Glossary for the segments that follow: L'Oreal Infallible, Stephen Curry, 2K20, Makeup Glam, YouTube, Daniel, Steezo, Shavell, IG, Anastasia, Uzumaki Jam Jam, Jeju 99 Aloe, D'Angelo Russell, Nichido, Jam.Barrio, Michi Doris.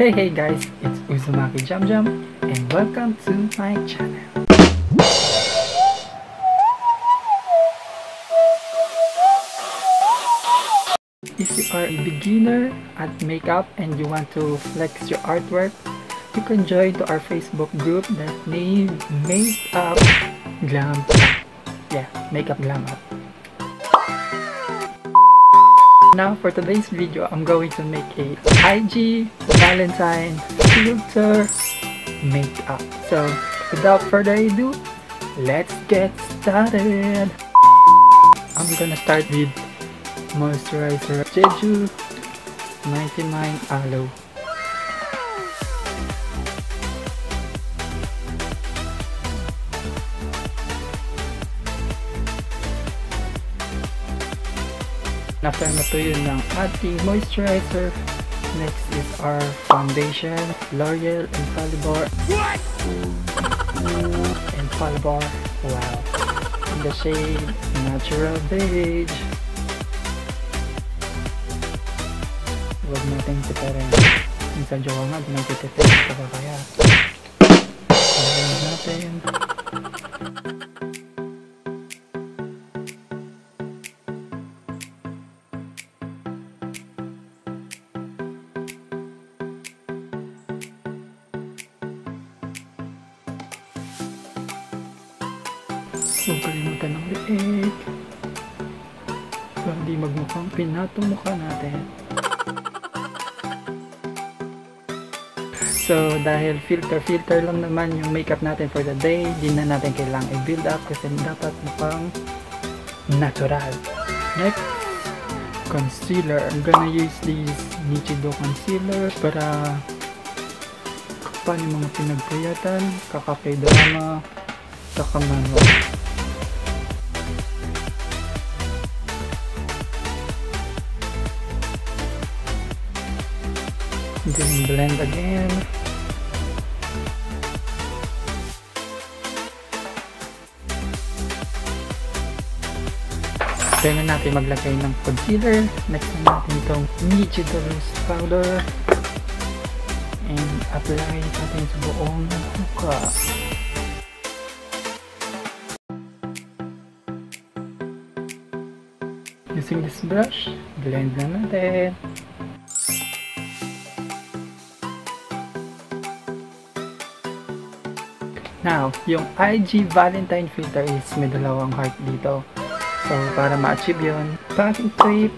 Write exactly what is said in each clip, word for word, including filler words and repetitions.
Hey hey guys, it's Uzumaki Jam Jam and welcome to my channel. If you are a beginner at makeup and you want to flex your artwork, you can join to our Facebook group that named Makeup Glam. Yeah, Makeup Glam Up. Now for today's video, I'm going to make a I G Valentine filter makeup. So without further ado, let's get started. I'm gonna start with moisturizer Jeju ninety-nine Aloe. After matuyo ng ating moisturizer, next is our foundation, L'Oreal Infallible. What? Infallible, wow. In the shade Natural Beige. Huwag natin tiparin. Minsan jowa nga, binagtitipin sa kakaya. Tiparin natin. Huwag kalimutan ng liig so hindi magmukhang pinatong mukha natin. So dahil filter filter lang naman yung makeup natin for the day, di na natin kailangang i-build up kasi dapat mukhang natural. Next, concealer. I'm gonna use this Nichido concealer para kapan yung mga pinagpuyatan, kaka-K-drama, kaka-manual. Then blend again. Then na natin maglagay ng concealer. Next na natin itong Michi Doris powder and apply natin sa buong mukha. Using this brush, blend na natin. Now, yung I G Valentine filter is may dalawang heart dito. So, para ma-achieve yun, packing tape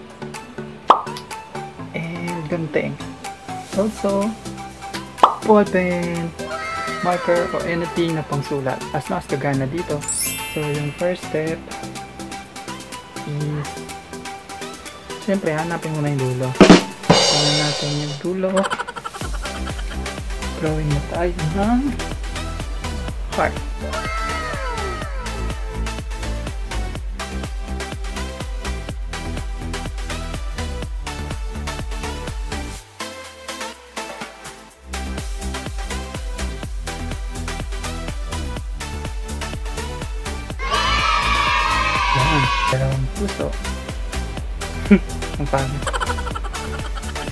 and gunting. Also, ball pen, marker, or anything na pangsulat. As long as gagana dito. So, yung first step is siyempre, hanapin muna yung dulo. Hanapin natin yung dulo. Drawing na tayo ng heart. Yan, dalawang puso. Ang pangit.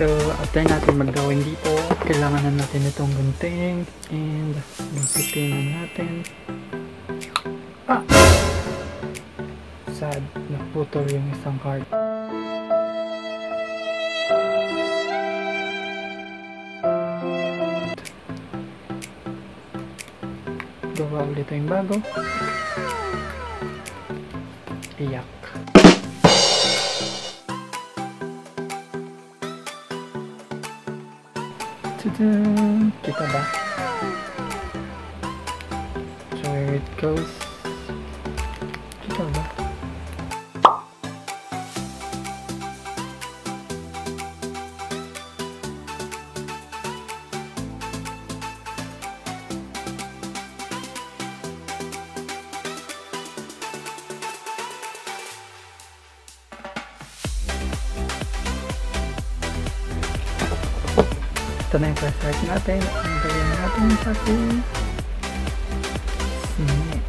So, after natin mag-drawing dito, kailangan na natin itong gunting and magpitin na natin. Ah! Sad, naputol yung isang card. Gawa ulit yung bago. Iyak. Kita ba? So here it goes. Kita ba? Ito na yung flashlight natin. Ang gawin natin sa ating snip.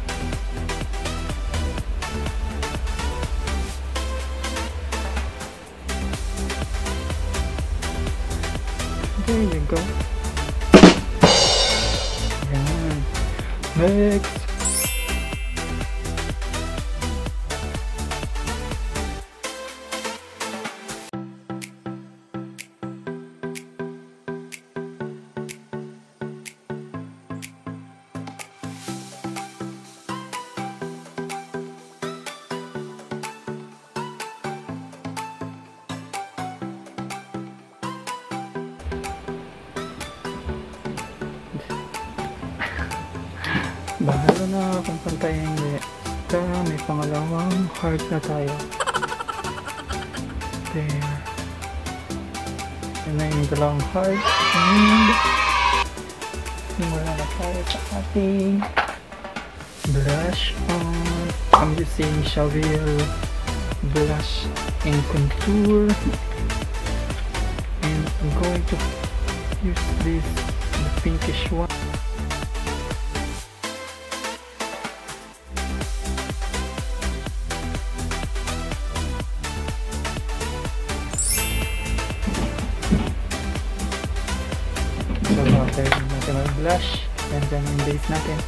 There you go. Ayan. Next! Bahala na kung pantay hindi. Kaya may pangalawang heart na tayo. There. Yan na yung dalawang heart. And wala na tayo sa ating blush on. I'm using Shavell blush and contour. And I'm going to use this the pinkish one. Blush and then yung base natin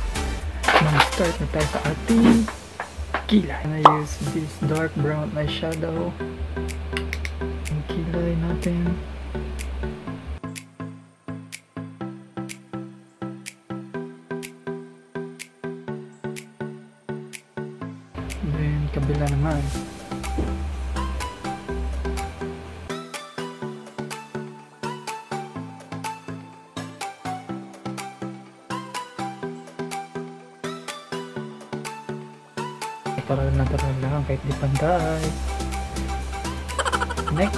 mag-start na tayo sa ating kilay. I'm gonna use this dark brown eyeshadow yung kilay natin. Then kabila naman para natural lang kahit di pantay. Next,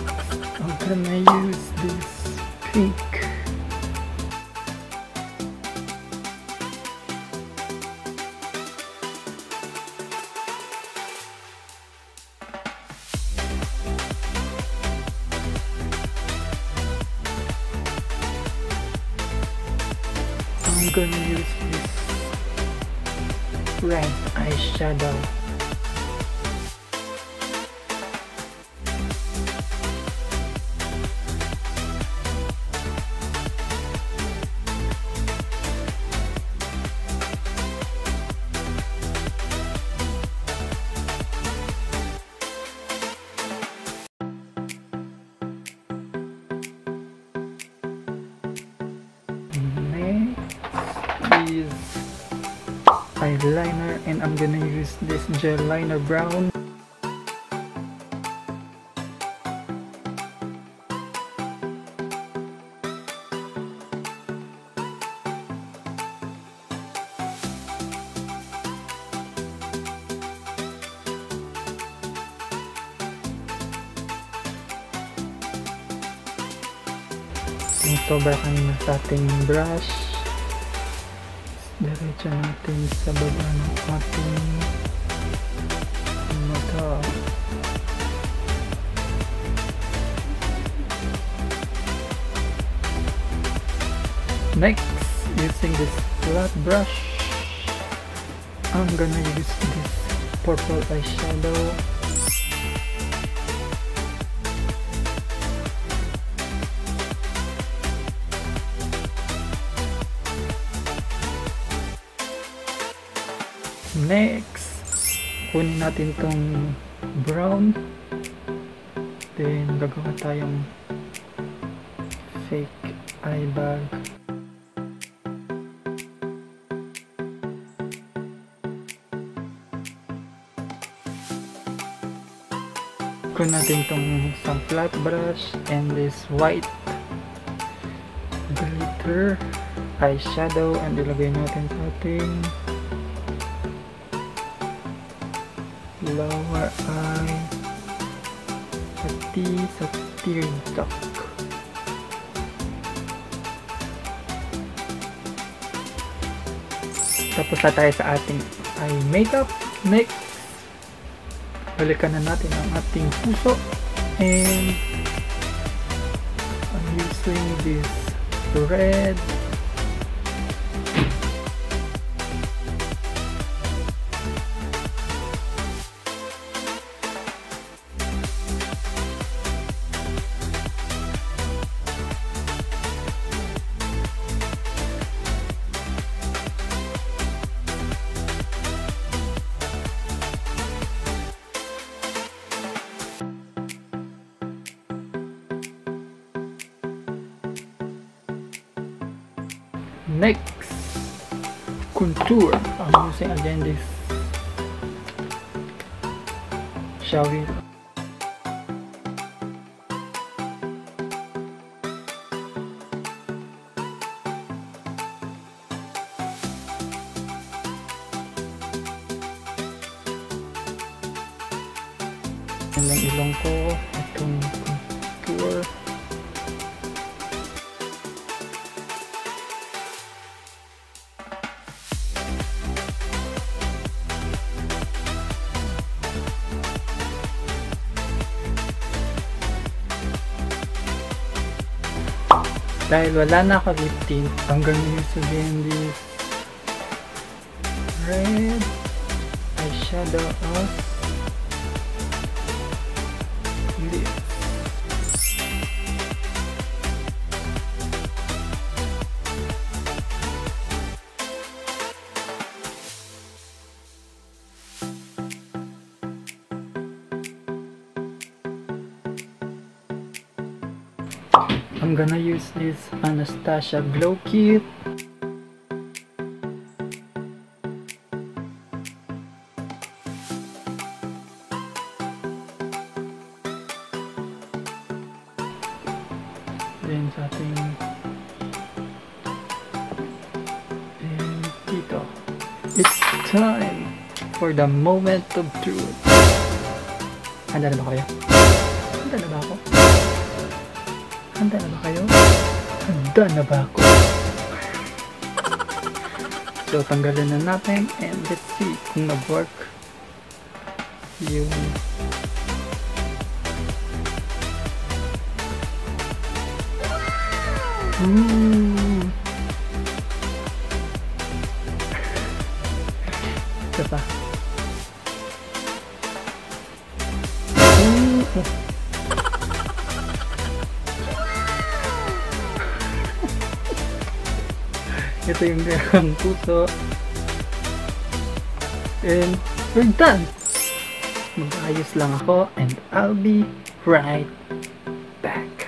I'm gonna use this pink. I'm gonna use this red eyeshadow. Eyeliner, and I'm gonna use this gel liner brown. Ito ba kanina sa ating brush. Diretso natin sa baba ng ating mata. Next, using this flat brush, I'm gonna use this purple eyeshadow. Next, kunin natin tong brown, then gagawa tayong fake eye bag. Kunin natin tong isang flat brush and this white glitter eyeshadow and ilagay natin sa ating lower eye pati sa tear duct. Tapos na tayo sa ating eye makeup. Next, balikan na natin ang ating puso and I'm using this red Next, contour. I'm using again this Shavell. And then ilong ko itong contour. Dahil wala na ako lip tint, I'm gonna use again this red eyeshadow of this. I'm gonna use this Anastasia glow kit. Then sa ating and dito. It's time for the moment of truth. Handa na ba kayo? Handa na ba ako? Handa na ba kayo? Handa na ba ako? So, tanggalin na natin and let's see kung nag-work yung mm. Ito pa. Mm. Oh. Ito yung kanyang puso. And we're done! Mag-ayos lang ako and I'll be right back.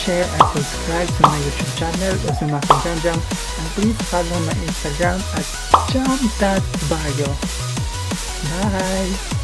Share and subscribe to my YouTube channel, Uzumaki Jam Jam, and please follow my Instagram at Jam dot Barrio. Bye!